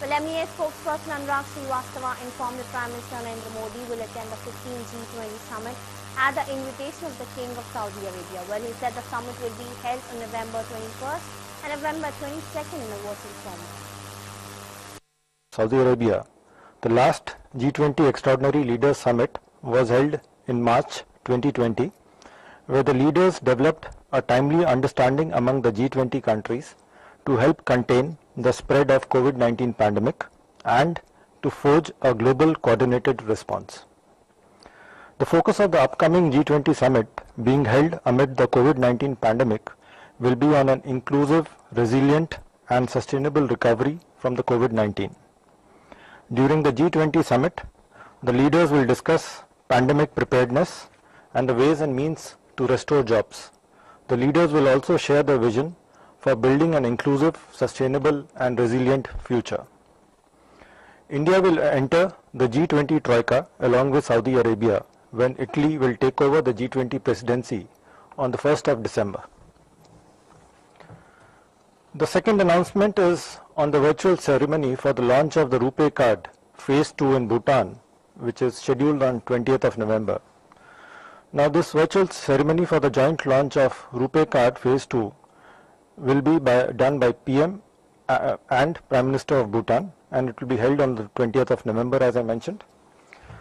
Well, MEA spokesperson Anurag Singh Vastava informed that Prime Minister Narendra Modi will attend the 15th G20 summit at the invitation of the King of Saudi Arabia. Well, he said the summit will be held on November 21st and November 22nd in the virtual format. Saudi Arabia. The last G20 Extraordinary Leaders Summit was held in March 2020, where the leaders developed a timely understanding among the G20 countries to help contain the spread of COVID-19 pandemic and to forge a global coordinated response. The focus of the upcoming G20 summit being held amid the COVID-19 pandemic will be on an inclusive, resilient and sustainable recovery from the COVID-19. During the G20 summit, the leaders will discuss pandemic preparedness and the ways and means to restore jobs. The leaders will also share their vision for building an inclusive, sustainable and resilient future. India will enter the G20 Troika along with Saudi Arabia when Italy will take over the G20 presidency on the 1st of December. The second announcement is on the virtual ceremony for the launch of the RuPay card phase 2 in Bhutan, which is scheduled on 20th of November. Now this virtual ceremony for the joint launch of RuPay card phase 2 will be done by PM and Prime Minister of Bhutan, and it will be held on the 20th of November as I mentioned.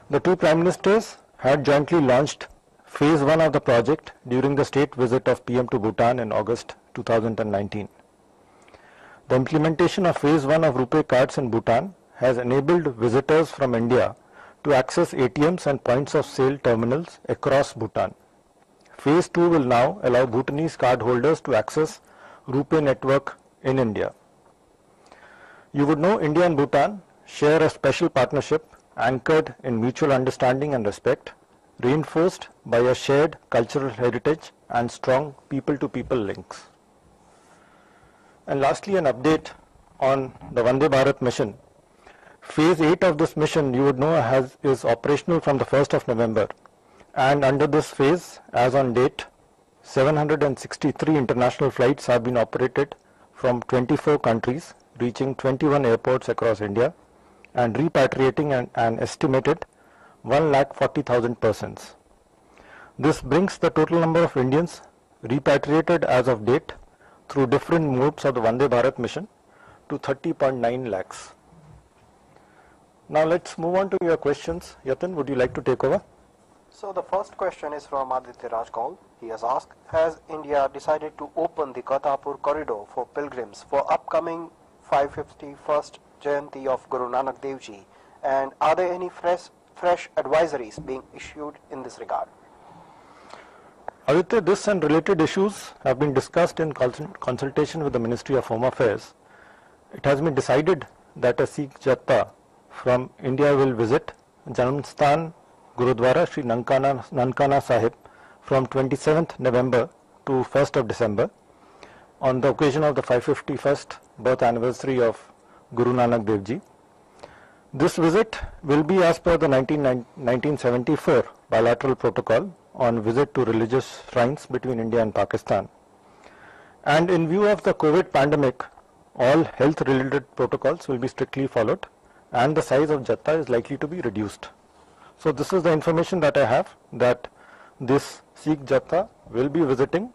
The two Prime Ministers had jointly launched phase 1 of the project during the state visit of PM to Bhutan in August 2019. The implementation of phase 1 of RuPay cards in Bhutan has enabled visitors from India to access ATMs and points of sale terminals across Bhutan. Phase 2 will now allow Bhutanese card holders to access RuPay network in India. You would know India and Bhutan share a special partnership anchored in mutual understanding and respect, reinforced by a shared cultural heritage and strong people-to-people links. And lastly, an update on the Vande Bharat mission. Phase 8 of this mission, you would know, is operational from the 1st of November. And under this phase, as on date, 763 international flights have been operated from 24 countries, reaching 21 airports across India and repatriating an estimated 1,40,000 persons. This brings the total number of Indians repatriated as of date through different modes of the Vande Bharat mission to 30.9 lakhs. Now let's move on to your questions. Yatin, would you like to take over? So the first question is from Aditya Rajkaul. He has asked, has India decided to open the Kartarpur Corridor for pilgrims for upcoming 551st Jayanti of Guru Nanak Dev Ji, and are there any fresh advisories being issued in this regard? Aditya, this and related issues have been discussed in consultation with the Ministry of Home Affairs. It has been decided that a Sikh Jatha from India will visit Janamsthan Guru Dwara Sri Nankana Sahib from 27th November to 1st of December on the occasion of the 551st birth anniversary of Guru Nanak Dev Ji. This visit will be as per the 1974 bilateral protocol on visit to religious shrines between India and Pakistan. And in view of the COVID pandemic, all health related protocols will be strictly followed and the size of Jatha is likely to be reduced. So this is the information that I have, that this Sikh Jatha will be visiting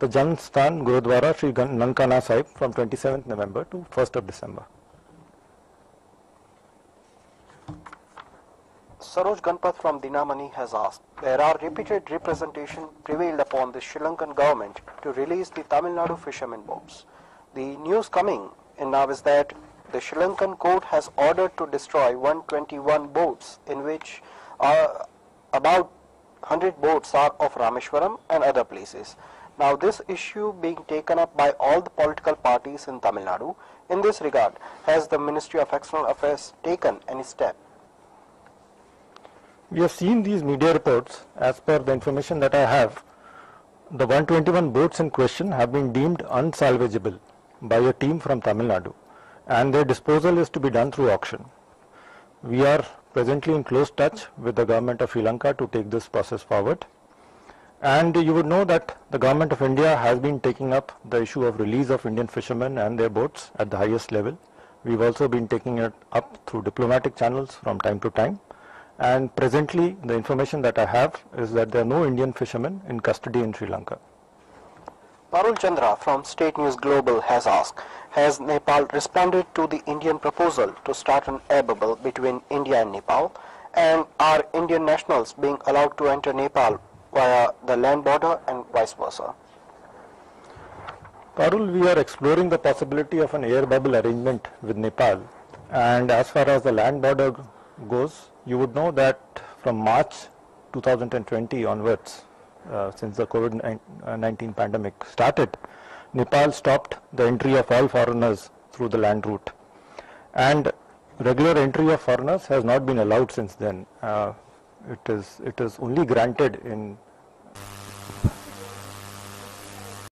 the Janamsthan Gurudwara Sri Nankana Sahib from 27th November to 1st of December. Saroj Ganpat from Dinamani has asked, there are repeated representation prevailed upon the Sri Lankan government to release the Tamil Nadu fishermen boats. The news coming in now is that the Sri Lankan court has ordered to destroy 121 boats, in which about 100 boats are of Rameshwaram and other places. Now this issue being taken up by all the political parties in Tamil Nadu. In this regard, has the Ministry of External Affairs taken any step? We have seen these media reports. As per the information that I have, the 121 boats in question have been deemed unsalvageable by a team from Tamil Nadu, and their disposal is to be done through auction. We are presently in close touch with the government of Sri Lanka to take this process forward. And you would know that the government of India has been taking up the issue of release of Indian fishermen and their boats at the highest level We've also been taking it up through diplomatic channels from time to time. And presently, the information that I have is that there are no Indian fishermen in custody in Sri Lanka. Parul Chandra from State News Global has asked, has Nepal responded to the Indian proposal to start an air bubble between India and Nepal? And are Indian nationals being allowed to enter Nepal via the land border and vice versa? Parul, we are exploring the possibility of an air bubble arrangement with Nepal. And as far as the land border goes, you would know that from March 2020 onwards, since the COVID-19 pandemic started, Nepal stopped the entry of all foreigners through the land route. And regular entry of foreigners has not been allowed since then. It is only granted in